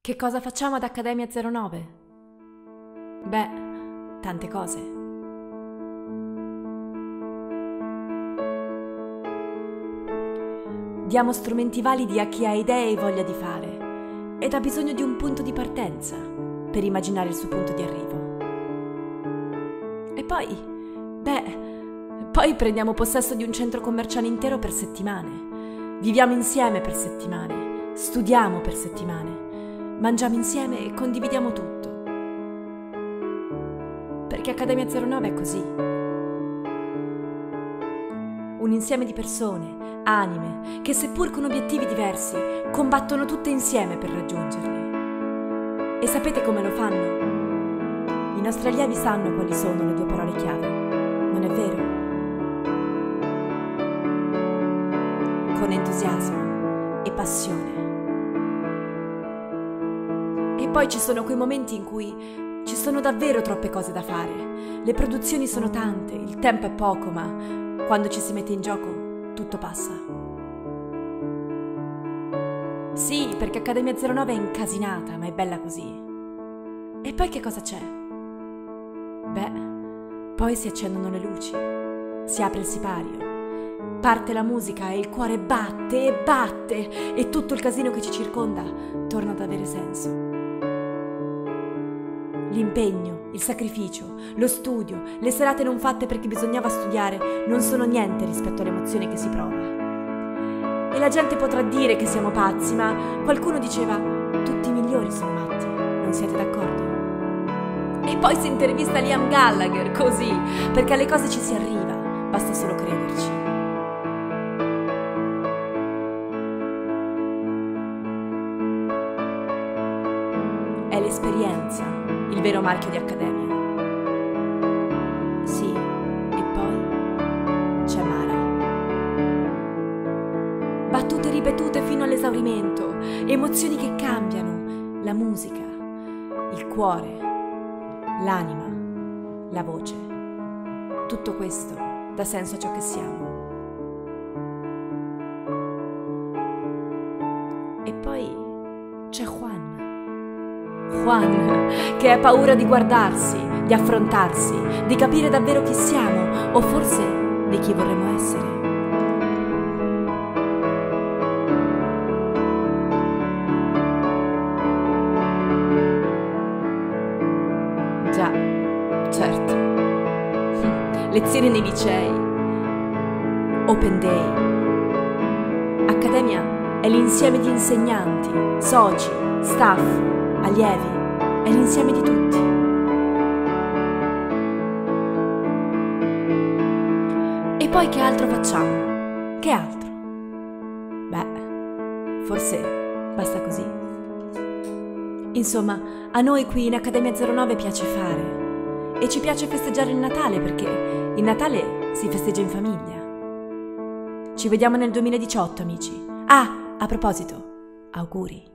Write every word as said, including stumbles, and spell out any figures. Che cosa facciamo ad Accademia zero nove? Beh, tante cose. Diamo strumenti validi a chi ha idee e voglia di fare ed ha bisogno di un punto di partenza per immaginare il suo punto di arrivo. E poi, beh, poi prendiamo possesso di un centro commerciale intero per settimane. Viviamo insieme per settimane, studiamo per settimane. Mangiamo insieme e condividiamo tutto. Perché Accademia zero nove è così. Un insieme di persone, anime, che seppur con obiettivi diversi, combattono tutte insieme per raggiungerli. E sapete come lo fanno? I nostri allievi sanno quali sono le due parole chiave, non è vero? Con entusiasmo e passione. E poi ci sono quei momenti in cui ci sono davvero troppe cose da fare. Le produzioni sono tante, il tempo è poco, ma quando ci si mette in gioco tutto passa. Sì, perché Accademia zero nove è incasinata, ma è bella così. E poi che cosa c'è? Beh, poi si accendono le luci, si apre il sipario, parte la musica e il cuore batte e batte e tutto il casino che ci circonda torna ad avere senso. L'impegno, il sacrificio, lo studio, le serate non fatte perché bisognava studiare non sono niente rispetto all'emozione che si prova. E la gente potrà dire che siamo pazzi, ma qualcuno diceva tutti i migliori sono matti, non siete d'accordo? E poi si intervista Liam Gallagher, così, perché alle cose ci si arriva, basta solo crederci. È l'esperienza, il vero marchio di Accademia. Sì, e poi c'è Mara. Battute ripetute fino all'esaurimento, emozioni che cambiano, la musica, il cuore, l'anima, la voce. Tutto questo dà senso a ciò che siamo. E poi c'è Juan. Juan, che ha paura di guardarsi, di affrontarsi, di capire davvero chi siamo o forse di chi vorremmo essere. Già, certo. Lezioni nei licei, open day. Accademia è l'insieme di insegnanti, soci, staff, allievi, è l'insieme di tutti. E poi che altro facciamo? Che altro? Beh, forse basta così. Insomma, a noi qui in Accademia zero nove piace fare. E ci piace festeggiare il Natale perché il Natale si festeggia in famiglia. Ci vediamo nel duemiladiciotto, amici. Ah, a proposito, auguri.